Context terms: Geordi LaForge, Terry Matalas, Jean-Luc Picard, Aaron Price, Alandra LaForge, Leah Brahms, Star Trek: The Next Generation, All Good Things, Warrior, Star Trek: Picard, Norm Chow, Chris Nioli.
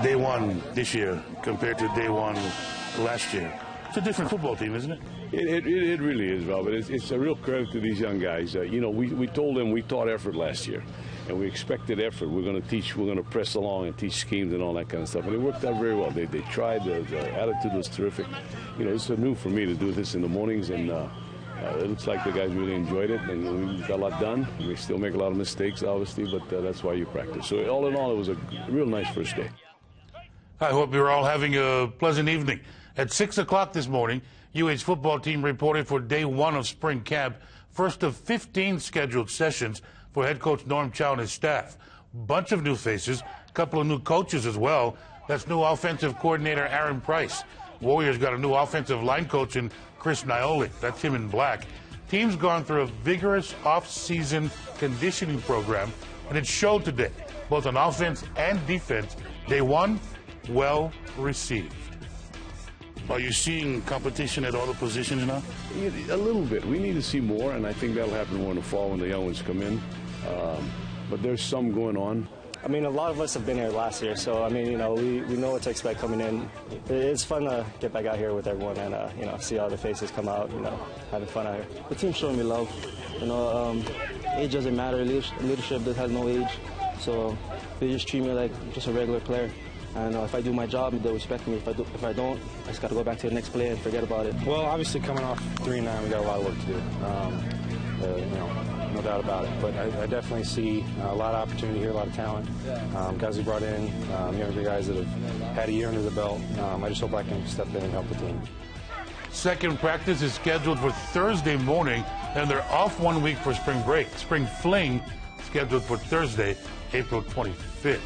day one this year compared to day one last year. It's a different football team, isn't it? It really is, Robert. It's a real credit to these young guys. You know, we told them we taught effort last year, and we expected effort. We're going to teach, we're going to press along and teach schemes and all that kind of stuff. And it worked out very well. They tried. The attitude was terrific. You know, it's new for me to do this in the mornings, and it looks like the guys really enjoyed it, and we got a lot done. We still make a lot of mistakes, obviously, but that's why you practice. So all in all, it was a real nice first day. I hope you're all having a pleasant evening. At 6 o'clock this morning, UH's football team reported for day one of spring camp, first of 15 scheduled sessions for head coach Norm Chow and his staff. Bunch of new faces, a couple of new coaches as well. That's new offensive coordinator Aaron Price. Warriors got a new offensive line coach in Chris Nioli. That's him in black. Team's gone through a vigorous off-season conditioning program, and it showed today, both on offense and defense. Day one, well received. Are you seeing competition at all the positions now? A little bit. We need to see more, and I think that'll happen more in the fall when the young ones come in. But there's some going on. I mean, a lot of us have been here last year, so, I mean, you know, we know what to expect coming in. It's fun to get back out here with everyone and, you know, see all the faces come out, you know, having fun out here. The team's showing me love. You know, age doesn't matter. Leadership has no age, so they just treat me like just a regular player. And if I do my job, they'll respect me. If I don't, I just got to go back to the next play and forget about it. Well, obviously, coming off 3-9, we got a lot of work to do. You know, no doubt about it, but I definitely see a lot of opportunity here, a lot of talent. Guys we brought in, younger guys that have had a year under the belt. I just hope I can step in and help the team. Second practice is scheduled for Thursday morning, and they're off 1 week for spring break. Spring fling scheduled for Thursday, April 25th.